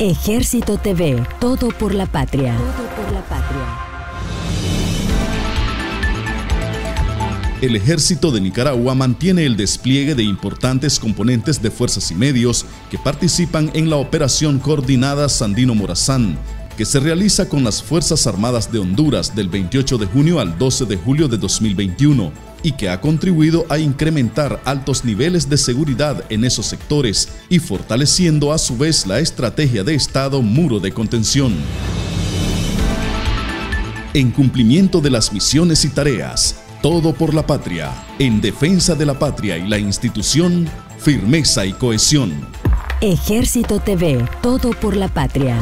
Ejército TV, todo por la patria. Todo por la patria. El Ejército de Nicaragua mantiene el despliegue de importantes componentes de fuerzas y medios que participan en la Operación Coordinada Sandino Morazán, que se realiza con las Fuerzas Armadas de Honduras del 28 de junio al 12 de julio de 2021 y que ha contribuido a incrementar altos niveles de seguridad en esos sectores y fortaleciendo a su vez la estrategia de Estado Muro de Contención. En cumplimiento de las misiones y tareas, todo por la patria, en defensa de la patria y la institución, firmeza y cohesión. Ejército TV, todo por la patria.